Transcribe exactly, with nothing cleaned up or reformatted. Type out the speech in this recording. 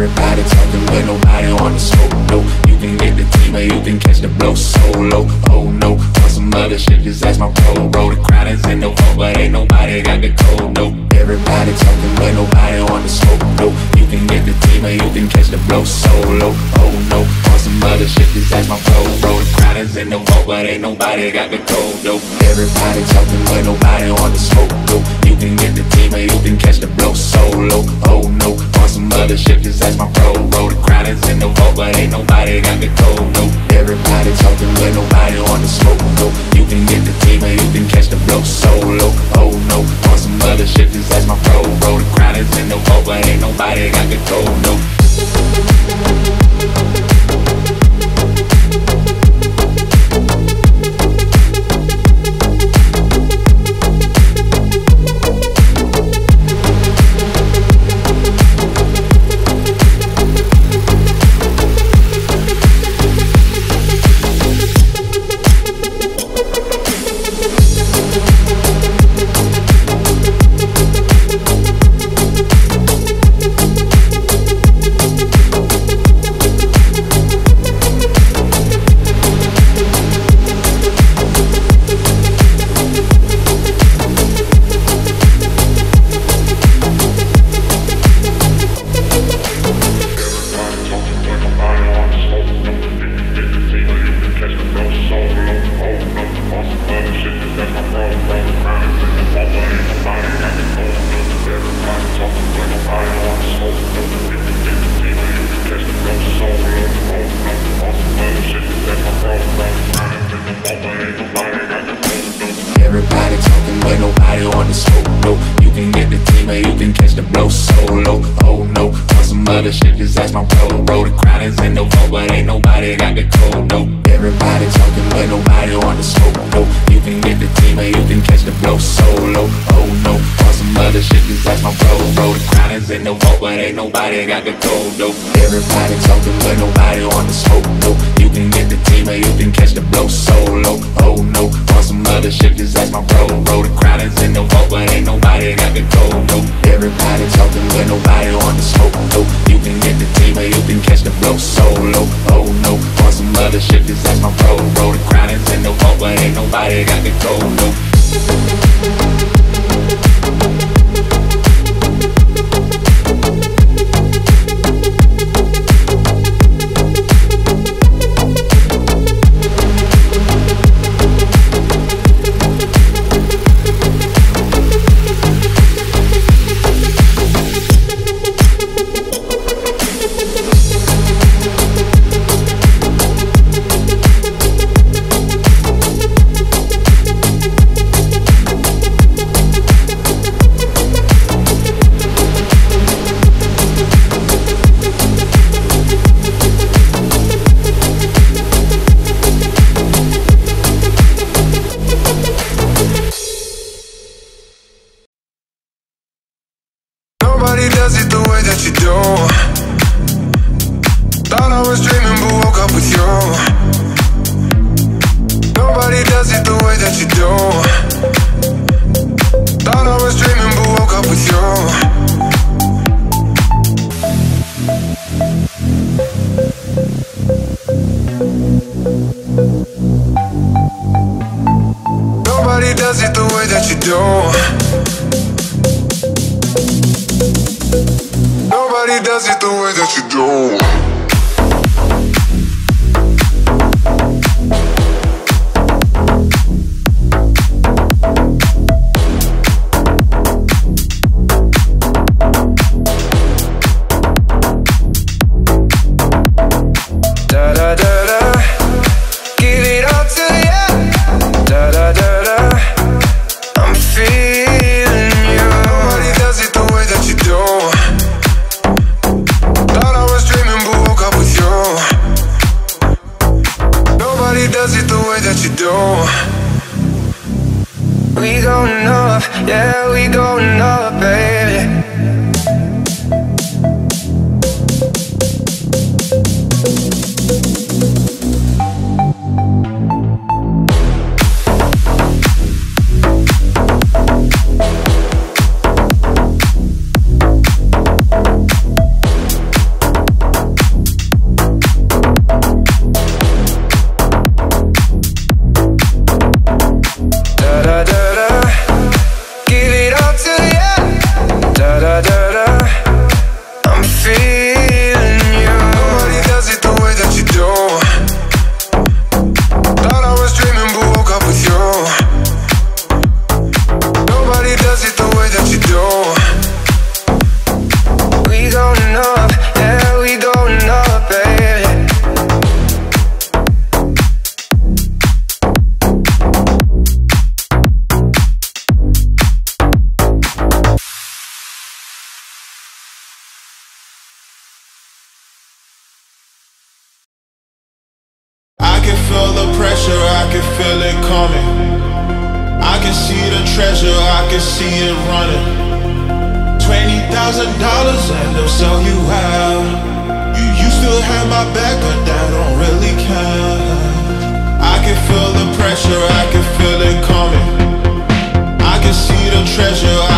Everybody talking, but nobody on the scope, no. You can hit the team, but you can catch the blow solo, oh no. For some other shit, just ask my pro, bro. The crowd is in the hole, but ain't nobody got the cold, no. Everybody talking, but nobody on the scope, no. You can hit the team, but you can catch the blow solo, oh no. For some other shit, just ask my pro, bro. The crowd is in the hole, but ain't nobody got the cold, no. Everybody talking, but nobody on the scope, no. You can hit the team, but you can catch the blow solo, oh no. Some other shit, just ask my pro, bro. The crowd is in the hole, but ain't nobody got the cold, no. Everybody talking, but nobody on the smoke, no. You can get the team, but you can catch the blow solo, oh no. On some other shit, just ask my pro, bro. The crowd is in the hole, but ain't nobody got the cold, no. Everybody talking, but nobody on the scope, no. You can get the team, but you can catch the blow solo, oh no. For some other shit, just ask my pro, bro. The crowd is in the hole, but ain't nobody got the cold, no. Everybody talking, but nobody on the scope, no. You can get the team, but you can catch the blow solo, oh no. For some other shit, just ask my pro, bro. The crowd is in the hole, but ain't nobody got the cold, no. Everybody talking, but nobody on the scope, no. You can get the team, but you can catch the blow solo, oh no. Some other shit, just ask my bro, bro. The crowd is in the hole, but ain't nobody got the cold, no. Everybody talking, but nobody on the smoke, no. You can get the team, but you can catch the blow solo, oh no. On some other shit, just ask my bro, bro. The crowd is in the hole, but ain't nobody got the cold, no. Dreaming, boy. We going up, yeah, we going up, baby. Treasure